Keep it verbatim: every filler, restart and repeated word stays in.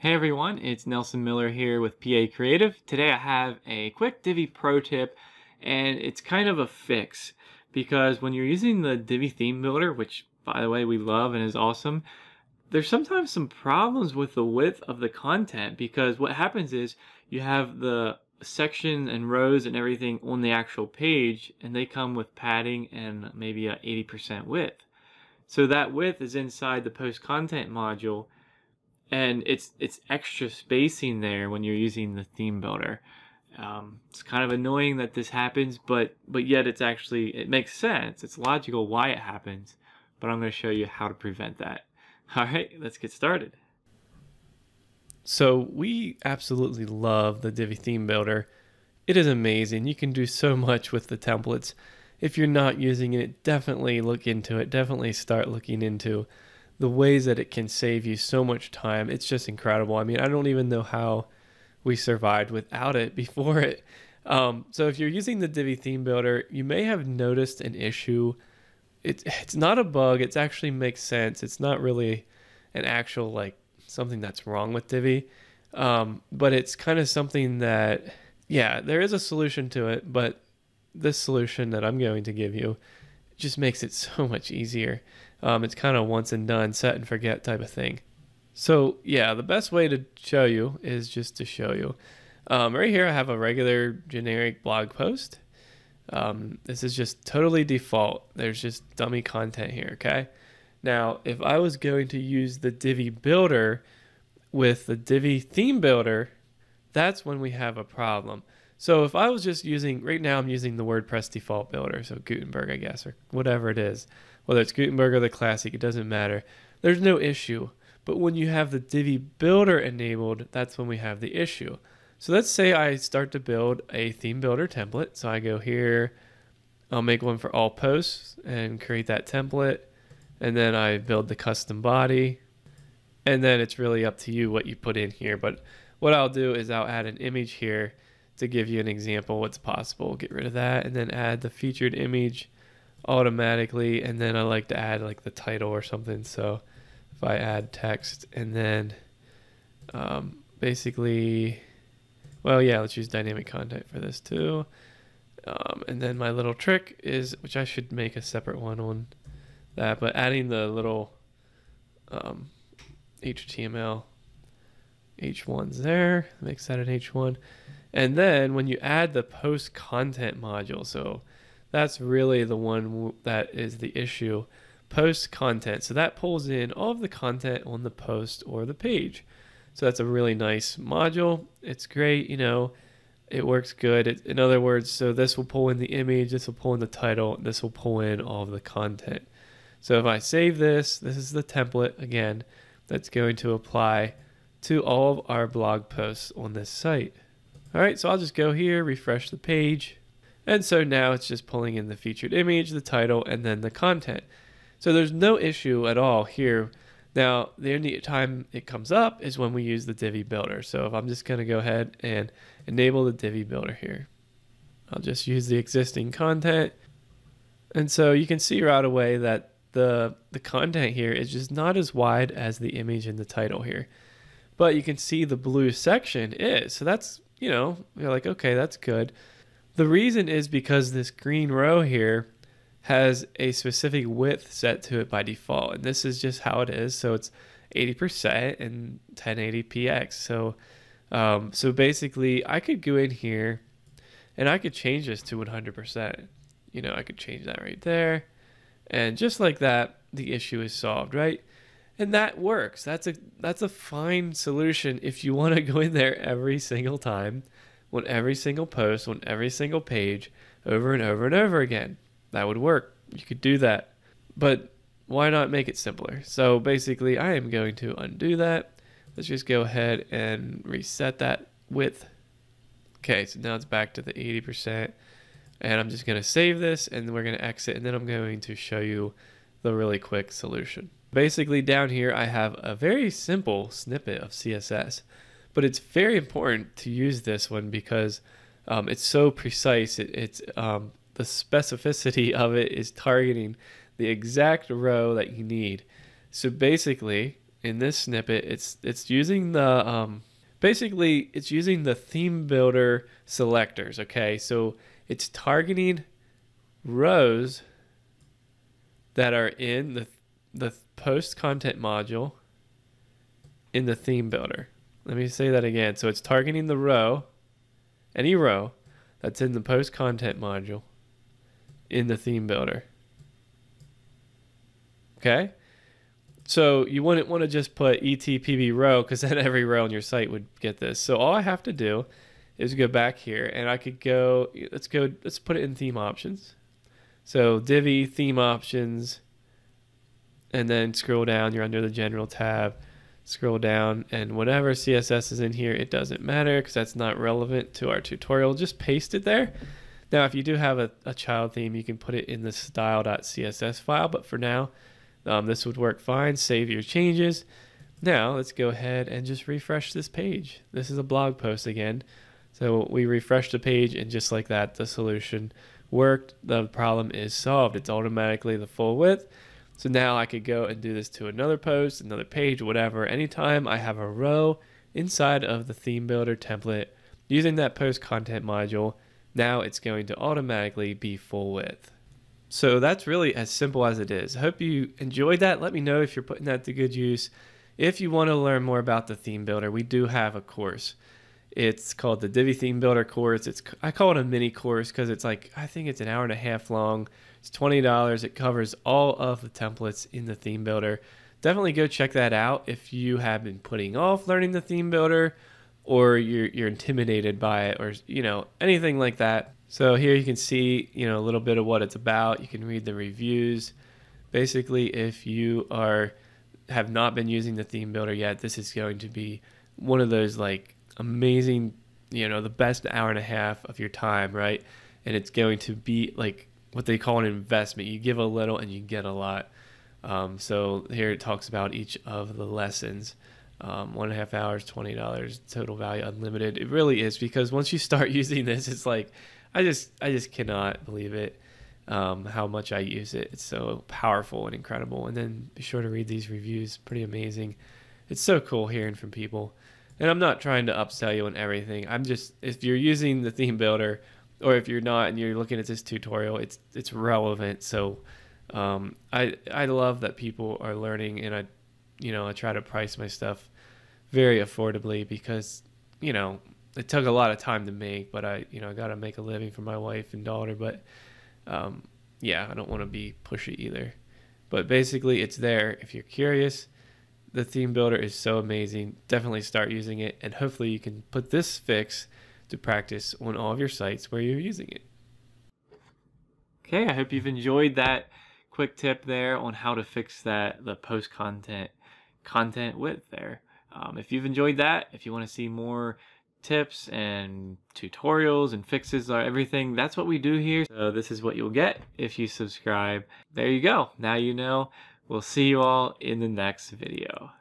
Hey everyone, it's Nelson Miller here with P A Creative. Today I have a quick Divi pro tip, and it's kind of a fix because when you're using the Divi Theme Builder, which by the way we love and is awesome, there's sometimes some problems with the width of the content because what happens is you have the sections and rows and everything on the actual page and they come with padding and maybe a eighty percent width. So that width is inside the post content module, and it's it's extra spacing there when you're using the theme builder. Um, it's kind of annoying that this happens, but but yet it's actually, it makes sense. It's logical why it happens, but I'm going to show you how to prevent that. All right, let's get started. So we absolutely love the Divi Theme Builder. It is amazing. You can do so much with the templates. If you're not using it, definitely look into it. Definitely start looking into the ways that it can save you so much time. It's just incredible. I mean, I don't even know how we survived without it before it. Um, so if you're using the Divi Theme Builder, you may have noticed an issue. It, it's not a bug. It actually makes sense. It's not really an actual, like, something that's wrong with Divi. Um, but it's kind of something that, yeah, there is a solution to it, but this solution that I'm going to give you just makes it so much easier. Um, it's kind of once and done, set and forget type of thing. So yeah, the best way to show you is just to show you. Um, right here I have a regular generic blog post. Um, this is just totally default. There's just dummy content here, okay? Now, if I was going to use the Divi Builder with the Divi Theme Builder, that's when we have a problem. So if I was just using, right now I'm using the WordPress default builder, so Gutenberg, I guess, or whatever it is. Whether it's Gutenberg or the classic, it doesn't matter. There's no issue. But when you have the Divi Builder enabled, that's when we have the issue. So let's say I start to build a theme builder template. So I go here, I'll make one for all posts and create that template. And then I build the custom body. And then it's really up to you what you put in here. But what I'll do is I'll add an image here to give you an example what's possible. Get rid of that and then add the featured image automatically, and then I like to add like the title or something. So if I add text and then um, basically, well yeah, let's use dynamic content for this too. Um, and then my little trick is, which I should make a separate one on that, but adding the little um, H T M L H ones there, makes that an H one. And then when you add the post content module, so that's really the one that is the issue, post content. So that pulls in all of the content on the post or the page. So that's a really nice module. It's great, you know, it works good. It, in other words, so this will pull in the image, this will pull in the title, this will pull in all of the content. So if I save this, this is the template again, that's going to apply to all of our blog posts on this site. All right, so I'll just go here, refresh the page. And so now it's just pulling in the featured image, the title, and then the content. So there's no issue at all here. Now, the only time it comes up is when we use the Divi Builder. So if I'm just gonna go ahead and enable the Divi Builder here. I'll just use the existing content. And so you can see right away that the, the content here is just not as wide as the image and the title here. But you can see the blue section is, so that's, you know, you're like, okay, that's good. The reason is because this green row here has a specific width set to it by default. And this is just how it is. So it's eighty percent and ten eighty p x. So, um, so basically I could go in here and I could change this to one hundred percent. You know, I could change that right there. And just like that, the issue is solved, right? And that works. That's a that's a fine solution if you want to go in there every single time, on every single post, on every single page, over and over and over again. That would work. You could do that. But why not make it simpler? So basically, I am going to undo that. Let's just go ahead and reset that width. Okay, so now it's back to the eighty percent. And I'm just going to save this, and we're going to exit, and then I'm going to show you the really quick solution. Basically down here I have a very simple snippet of C S S, but it's very important to use this one because um, it's so precise. It, it's um, the specificity of it is targeting the exact row that you need. So basically, in this snippet, it's it's using the um, basically it's using the theme builder selectors. Okay, so it's targeting rows that are in the the post content module in the theme builder. Let me say that again. So it's targeting the row, any row that's in the post content module in the theme builder. Okay, so you wouldn't want to just put E T P B row, because then every row on your site would get this. So all I have to do is go back here, and I could go, let's go, let's put it in theme options. So Divi theme options, and then scroll down, you're under the general tab, scroll down, and whatever C S S is in here, it doesn't matter because that's not relevant to our tutorial. Just paste it there. Now, if you do have a, a child theme, you can put it in the style.css file, but for now, Um, this would work fine. Save your changes. Now let's go ahead and just refresh this page. This is a blog post again. So we refresh the page, and just like that, the solution worked. The problem is solved. It's automatically the full width. So now I could go and do this to another post, another page, whatever. Anytime I have a row inside of the theme builder template using that post content module, now it's going to automatically be full width. So that's really as simple as it is. I hope you enjoyed that. Let me know if you're putting that to good use. If you want to learn more about the theme builder, we do have a course. It's called the Divi Theme Builder course. It's I call it a mini course because it's like, I think it's an hour and a half long. It's twenty dollars. It covers all of the templates in the theme builder. Definitely go check that out if you have been putting off learning the theme builder, or you're, you're intimidated by it, or you know, anything like that. So here you can see, you know, a little bit of what it's about. You can read the reviews. Basically, if you are have not been using the theme builder yet, this is going to be one of those like amazing, you know, the best hour and a half of your time, right? And it's going to be like what they call an investment. You give a little and you get a lot. Um, so here it talks about each of the lessons. Um, one and a half hours, twenty dollars, total value unlimited. It really is, because once you start using this, it's like, I just I just cannot believe it, um, how much I use it. It's so powerful and incredible. And then be sure to read these reviews. Pretty amazing. It's so cool hearing from people. And I'm not trying to upsell you on everything. I'm just, if you're using the theme builder, or if you're not and you're looking at this tutorial, it's it's relevant. So um, I I love that people are learning, and I you know I try to price my stuff very affordably, because you know. It took a lot of time to make, but I, you know, I got to make a living for my wife and daughter. But um, yeah, I don't want to be pushy either. But basically, it's there if you're curious. The theme builder is so amazing. Definitely start using it, and hopefully, you can put this fix to practice on all of your sites where you're using it. Okay, I hope you've enjoyed that quick tip there on how to fix that the post content content width there. Um, if you've enjoyed that, if you want to see more tips and tutorials and fixes are everything, that's what we do here. So this is what you'll get if you subscribe. There you go. Now you know. We'll see you all in the next video.